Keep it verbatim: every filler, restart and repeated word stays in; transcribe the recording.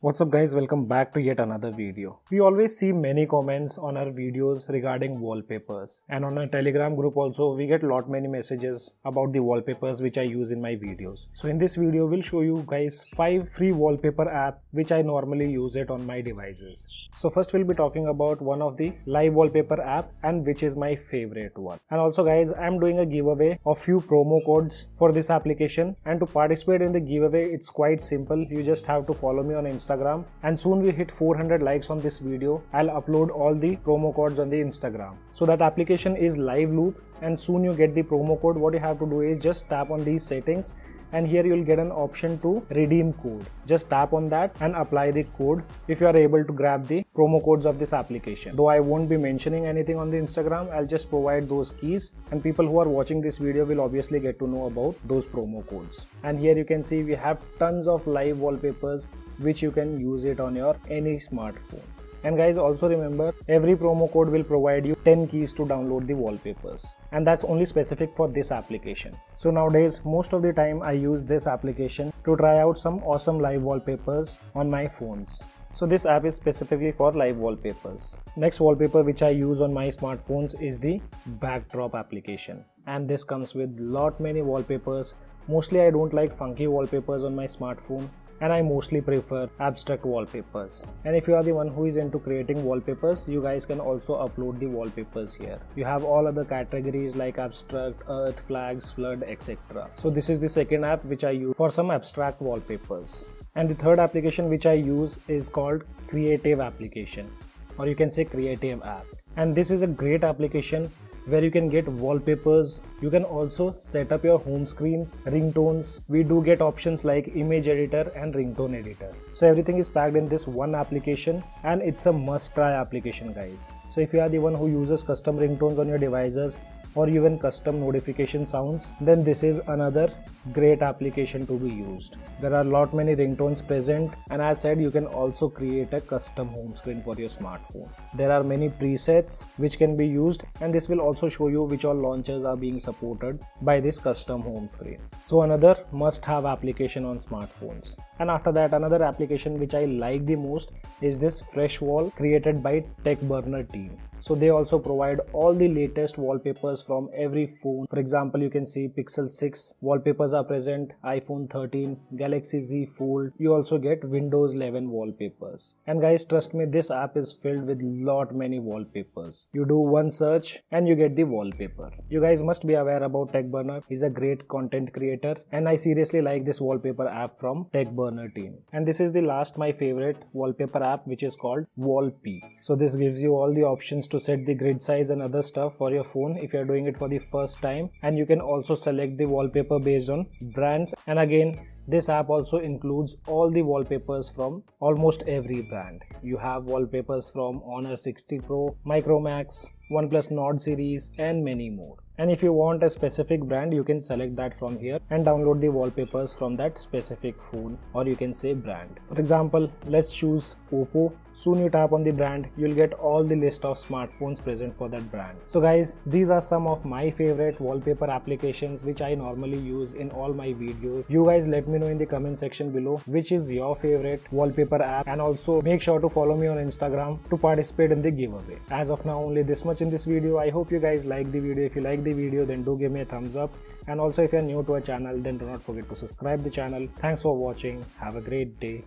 What's up guys, welcome back to yet another video. We always see many comments on our videos regarding wallpapers, and on our Telegram group also we get lot many messages about the wallpapers which I use in my videos. So in this video we'll show you guys five free wallpaper app which I normally use it on my devices. So first we'll be talking about one of the live wallpaper app, and which is my favorite one. And also guys, I'm doing a giveaway of few promo codes for this application, and to participate in the giveaway it's quite simple. You just have to follow me on Instagram, and soon we hit four hundred likes on this video, I'll upload all the promo codes on the Instagram. So that application is Live Loop, and soon you get the promo code. What you have to do is just tap on these settings, and here you'll get an option to redeem code. Just tap on that and apply the code if you are able to grab the promo codes of this application. Though I won't be mentioning anything on the Instagram, I'll just provide those keys, and people who are watching this video will obviously get to know about those promo codes. And here you can see we have tons of live wallpapers which you can use it on your any smartphone. And guys, also remember, every promo code will provide you ten keys to download the wallpapers, and that's only specific for this application. So nowadays most of the time I use this application to try out some awesome live wallpapers on my phones. So this app is specifically for live wallpapers. Next wallpaper which I use on my smartphones is the Backdrop application, and this comes with lot many wallpapers. Mostly I don't like funky wallpapers on my smartphone, and I mostly prefer abstract wallpapers. And if you are the one who is into creating wallpapers, you guys can also upload the wallpapers here. You have all other categories like abstract, earth, flags, flood, et cetera. So this is the second app which I use for some abstract wallpapers. And the third application which I use is called Creative application, or you can say Creative app. And this is a great application where you can get wallpapers. You can also set up your home screens, ringtones. We do get options like image editor and ringtone editor. So everything is packed in this one application, and it's a must try application guys. So if you are the one who uses custom ringtones on your devices, or even custom notification sounds, then this is another great application to be used. There are lot many ringtones present, and as I said, you can also create a custom home screen for your smartphone. There are many presets which can be used, and this will also show you which all launchers are being supported by this custom home screen. So another must-have application on smartphones. And after that, another application which I like the most is this FreshWall, created by TechBurner team. So they also provide all the latest wallpapers from every phone. For example, you can see Pixel six wallpapers are present, iPhone thirteen, Galaxy Z Fold. You also get Windows eleven wallpapers. And guys, trust me, this app is filled with lot many wallpapers. You do one search and you get the wallpaper. You guys must be aware about TechBurner. He's a great content creator, and I seriously like this wallpaper app from TechBurner team. And this is the last, my favorite wallpaper app, which is called WallP. So this gives you all the options to set the grid size and other stuff for your phone if you are doing it for the first time, and you can also select the wallpaper based on brands. And again, this app also includes all the wallpapers from almost every brand. You have wallpapers from Honor sixty Pro, Micromax, OnePlus Nord series, and many more. And if you want a specific brand, you can select that from here and download the wallpapers from that specific phone, or you can say brand. For example, let's choose Oppo. Soon you tap on the brand, you'll get all the list of smartphones present for that brand. So guys, these are some of my favorite wallpaper applications which I normally use in all my videos. You guys let me know in the comment section below which is your favorite wallpaper app, and also make sure to follow me on Instagram to participate in the giveaway. As of now, only this much in this video. I hope you guys like the video. If you like the video, then do give me a thumbs up, and also if you are new to our channel, then do not forget to subscribe the channel. Thanks for watching. Have a great day.